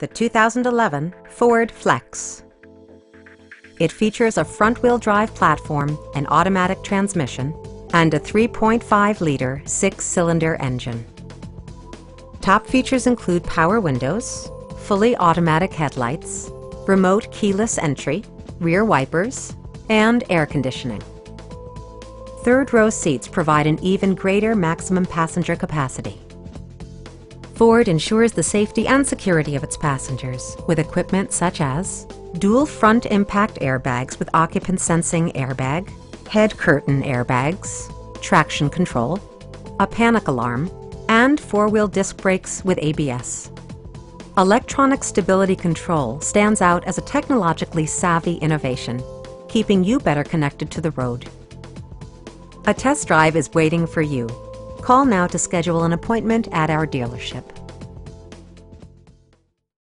the 2011 Ford Flex. It features a front-wheel drive platform, an automatic transmission, and a 3.5-liter six-cylinder engine. Top features include power windows, fully automatic headlights, remote keyless entry, rear wipers, and air conditioning. Third-row seats provide an even greater maximum passenger capacity. Ford ensures the safety and security of its passengers with equipment such as dual front impact airbags with occupant sensing airbag, head curtain airbags, traction control, a panic alarm, and four-wheel disc brakes with ABS. Electronic stability control stands out as a technologically savvy innovation, keeping you better connected to the road. A test drive is waiting for you. Call now to schedule an appointment at our dealership.